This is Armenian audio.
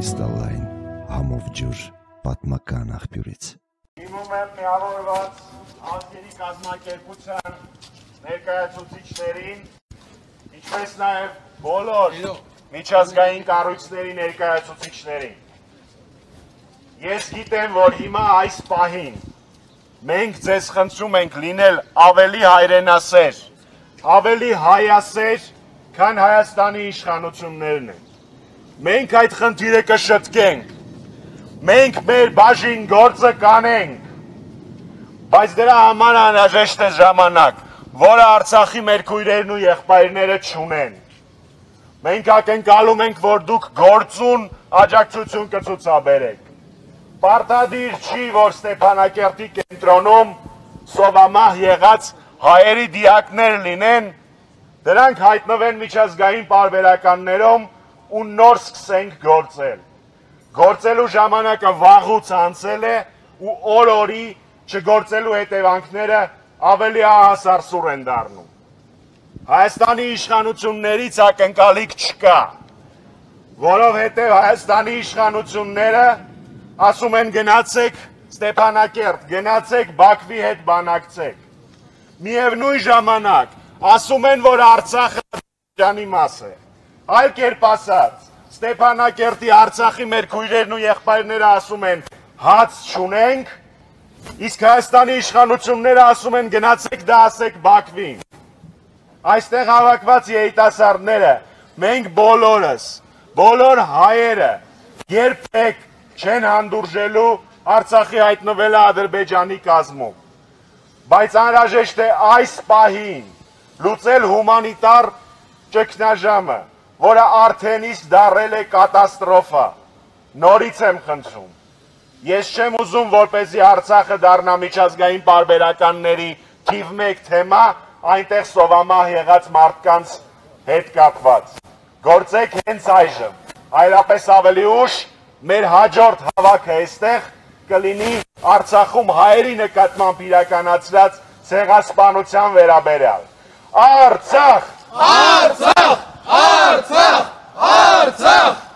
Սովետի Ստալին համով ջուր պատմական աղբյուրից։ Դիմում եմ միավորված ազգերի կազմակերպության ներկայացուցիչներին, ինչպես նաև բոլոր միջազգային կառույցների ներկայացուցիչներին։ Ես գիտեմ, որ հիմա այս պահին մենք ձեզ խնդրում ենք լինել ավելի հայրենասեր, ավելի հայասեր, քան Հայաստանի իշխանություններն են։ Մենք այդ խնդիրը կշտկենք, մենք մեր բաժին գործը կանենք, բայց դրա համար անհրաժեշտ է ժամանակ, որը Արցախի մեր քույրերն ու եղբայրները չունեն։ Մենք ակնկալում ենք, որ դուք գործուն աջակցություն կցուցաբերեք։ Պարտադիր չի, որ Ստեփանակերտի կենտրոնում սովամահ եղած հայերի դիակներ լինեն, դրանք հայտնվեն միջազգային պարբերականներում ու նոր սկսենք գործել։ Գործելու ժամանակը վաղուց անցել է ու օր-օրի չգործելու հետևանքները ավելի ահասարսուր են դառնում։ Հայաստանի իշխանություններից ակնկալիք չկա, որովհետև Հայաստանի իշխանությունները ասում են գնացեք Ստեփանակերտ, գնացեք Բաքվի հետ բանակցեք։ Միևնույն ժամանակ ասում են, որ Արցախը Ադրբեջանի մաս է։ Այլ կերպ ասած, Ստեփանակերտի Արցախի մեր քույրերն ու եղբայրները ասում են հաց չունենք, իսկ Հայաստանի իշխանությունները ասում են գնացեք դա ասեք Բաքվին։ Այստեղ հավաքված երիտասարդները, մենք բոլորս, բոլոր հայերը երբեք չեն հանդուրժելու Արցախի հայտնվելը Ադրբեջանի կազմում։ Բայց անհրաժեշտ է այս պահին լուծել հումանիտար ճգնաժամը, որը արդեն իսկ դարել է կատաստրոֆա։ Նորից եմ խնդրում, ես չեմ ուզում, որպեսզի Արցախը դառնա միջազգային պարբերականների թիվ 1 թեմա, այնտեղ սովամահ եղած մարդկանց հետ կապված։ Գործեք հենց այժմ, այլապես ավելի ուշ մեր հաջորդ հավաքը այստեղ կլինի Արցախում հայերի նկատմամբ իրականացրած ցեղասպանության վերաբերյալ։ Արցախ, Արցախ, Արցախ, Արցախ։